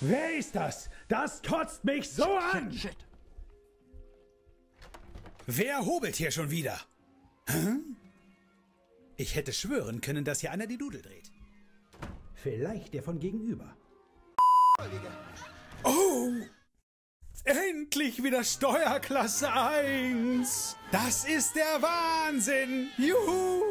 Wer ist das? Das kotzt mich so an! Shit. Wer hobelt hier schon wieder? Hm? Ich hätte schwören können, dass hier einer die Dudel dreht. Vielleicht der von gegenüber. Oh! Endlich wieder Steuerklasse 1! Das ist der Wahnsinn! Juhu!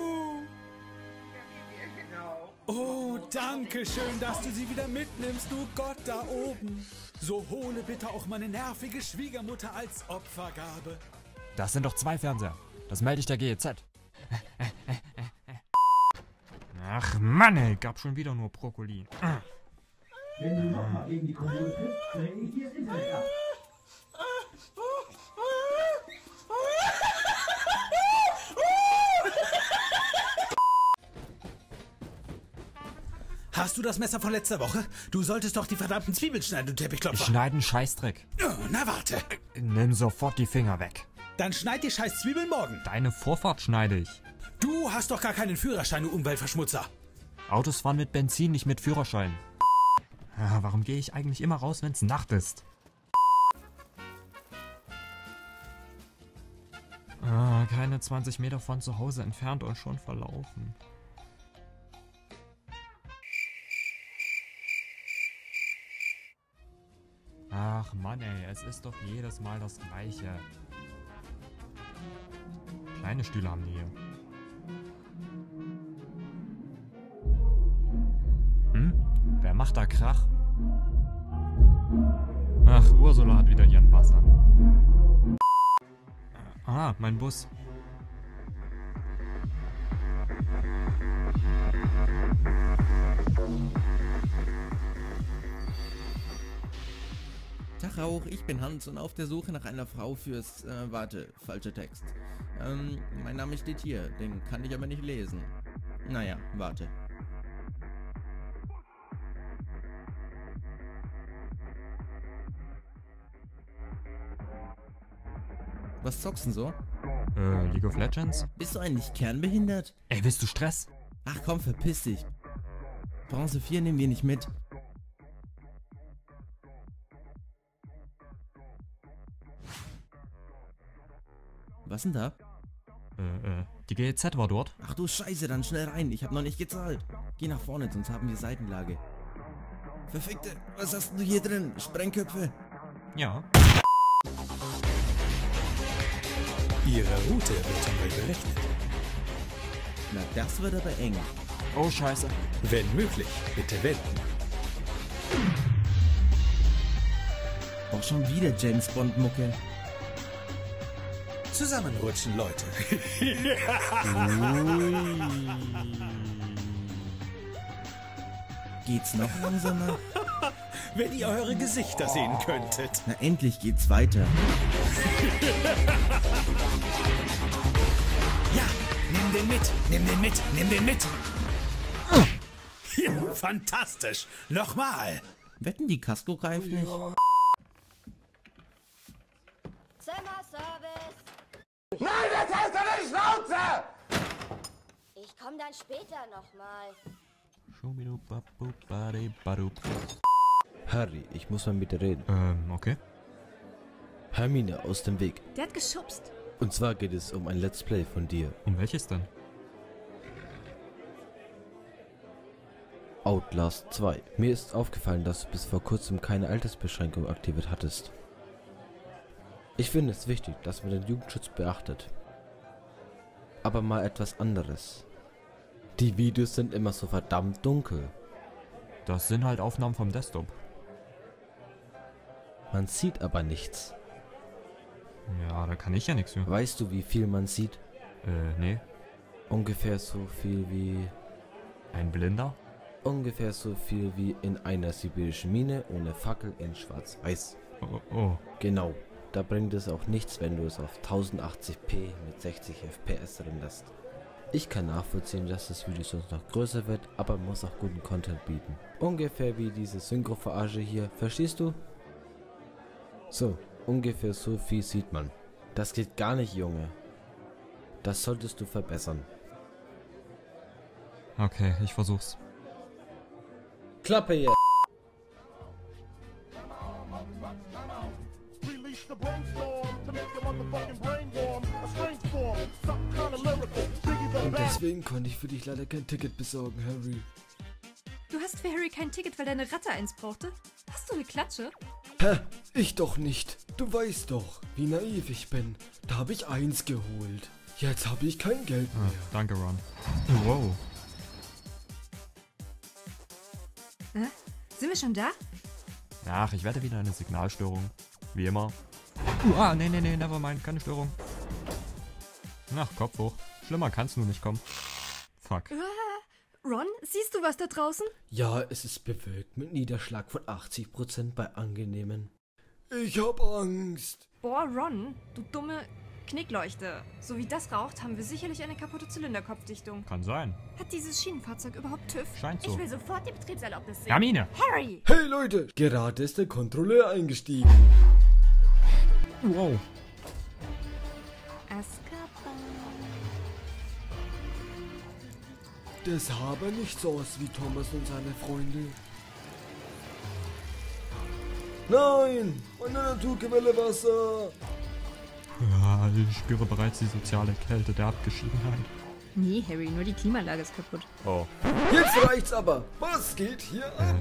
Oh, danke schön, dass du sie wieder mitnimmst, du Gott da oben. So hole bitte auch meine nervige Schwiegermutter als Opfergabe. Das sind doch zwei Fernseher. Das melde ich der GEZ. Ach Mann, ey, gab schon wieder nur Brokkoli. Wenn du nochmal gegen die Konsole triffst, drehe ich dir das Internet ab. Hast du das Messer von letzter Woche? Du solltest doch die verdammten Zwiebeln schneiden, du Teppichklopfer. Schneiden Scheißdreck. Na warte. Nimm sofort die Finger weg. Dann schneid die Scheißzwiebeln morgen. Deine Vorfahrt schneide ich. Du hast doch gar keinen Führerschein, du Umweltverschmutzer. Autos fahren mit Benzin, nicht mit Führerschein. Warum gehe ich eigentlich immer raus, wenn es Nacht ist? Keine 20 Meter von zu Hause entfernt und schon verlaufen. Ach Mann ey, es ist doch jedes Mal das Gleiche. Kleine Stühle haben die hier. Wer macht da Krach? Ach, Ursula hat wieder ihren Bass an. Ah, mein Bus. Tag auch, ich bin Hans und auf der Suche nach einer Frau fürs... warte, falscher Text. Mein Name steht hier, den kann ich aber nicht lesen. Naja, warte. Was zockst denn so? League of Legends? Bist du eigentlich kernbehindert? Ey, willst du Stress? Ach komm, verpiss dich. Bronze 4 nehmen wir nicht mit. Was denn da? Die GEZ war dort. Ach du Scheiße, dann schnell rein, ich hab noch nicht gezahlt. Geh nach vorne, sonst haben wir Seitenlage. Verfickte, was hast du hier drin? Sprengköpfe? Ja. Ihre Route wird neu berechnet. Na, das wird aber eng. Oh, Scheiße. Wenn möglich, bitte wenden. Doch schon wieder James Bond-Mucke. Zusammenrutschen, Leute. Geht's noch langsamer? Wenn ihr eure Gesichter sehen könntet. Na, endlich geht's weiter. Ja, nimm den mit, nimm den mit, nimm den mit. Ja, fantastisch. Nochmal. Wetten die Kasko greift nicht? Ja. Nein, das heißt doch nicht Schnauze! Ich komm dann später nochmal. Harry, ich muss mal mit dir reden. Okay. Hermine, aus dem Weg. Der hat geschubst. Und zwar geht es um ein Let's Play von dir. Um welches denn? Outlast 2. Mir ist aufgefallen, dass du bis vor kurzem keine Altersbeschränkung aktiviert hattest. Ich finde es wichtig, dass man den Jugendschutz beachtet. Aber mal etwas anderes. Die Videos sind immer so verdammt dunkel. Das sind halt Aufnahmen vom Desktop. Man sieht aber nichts. Ja, da kann ich ja nichts für. Weißt du, wie viel man sieht? Nee. Ungefähr so viel wie... Ein Blinder? Ungefähr so viel wie in einer sibirischen Mine ohne Fackel in Schwarz-Weiß. Oh, oh. Genau. Da bringt es auch nichts, wenn du es auf 1080p mit 60 FPS renderst. Ich kann nachvollziehen, dass das Video sonst noch größer wird, aber muss auch guten Content bieten. Ungefähr wie diese Synchro-Verarsche hier, verstehst du? So, ungefähr so viel sieht man. Das geht gar nicht, Junge. Das solltest du verbessern. Okay, ich versuch's. Klappe jetzt! Und deswegen konnte ich für dich leider kein Ticket besorgen, Harry. Du hast für Harry kein Ticket, weil deine Ratte eins brauchte? Hast du eine Klatsche? Hä? Ich doch nicht. Du weißt doch, wie naiv ich bin. Da habe ich eins geholt. Jetzt habe ich kein Geld mehr. Ah, danke, Ron. Wow. Hä? Sind wir schon da? Ach, ich werde wieder eine Signalstörung. Wie immer. Nee, nevermind. Keine Störung. Ach, Kopf hoch. Schlimmer kann's nur nicht kommen. Fuck. Ron, siehst du was da draußen? Ja, es ist bewölkt mit Niederschlag von 80% bei angenehmen. Ich hab Angst. Boah, Ron, du dumme Knickleuchte. So wie das raucht, haben wir sicherlich eine kaputte Zylinderkopfdichtung. Kann sein. Hat dieses Schienenfahrzeug überhaupt TÜV? Scheint so. Ich will sofort die Betriebserlaubnis sehen. Hermine! Harry! Hey Leute, gerade ist der Kontrolleur eingestiegen. Wow. Es habe nicht so aus wie Thomas und seine Freunde. Nein! Meine Naturquelle Wasser! Ja, ich spüre bereits die soziale Kälte der Abgeschiedenheit. Nee, Harry, nur die Klimaanlage ist kaputt. Oh. Jetzt reicht's aber! Was geht hier ab?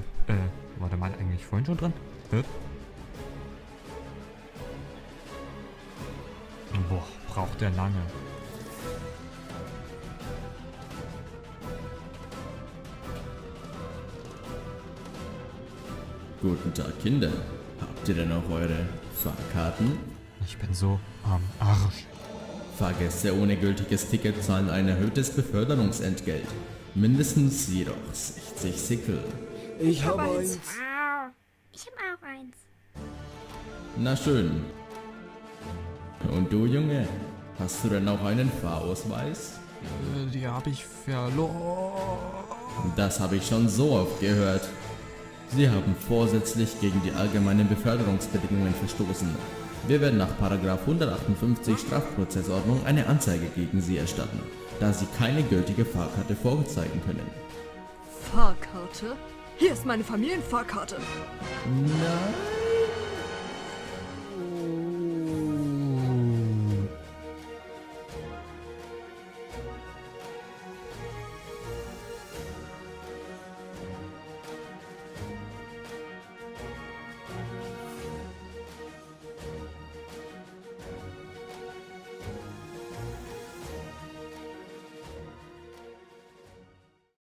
War der Mann eigentlich vorhin schon dran? Boah, braucht der lange. Guten Tag, Kinder. Habt ihr denn auch eure Fahrkarten? Ich bin so am Arsch. Fahrgäste ohne gültiges Ticket zahlen ein erhöhtes Beförderungsentgelt. Mindestens jedoch 60 Sickel. Ich habe eins. Wow. Ich habe auch eins. Na schön. Und du, Junge, hast du denn auch einen Fahrausweis? Die habe ich verloren. Das habe ich schon so oft gehört. Sie haben vorsätzlich gegen die allgemeinen Beförderungsbedingungen verstoßen. Wir werden nach § 158 Strafprozessordnung eine Anzeige gegen Sie erstatten, da Sie keine gültige Fahrkarte vorzeigen können. Fahrkarte? Hier ist meine Familienfahrkarte. Nein.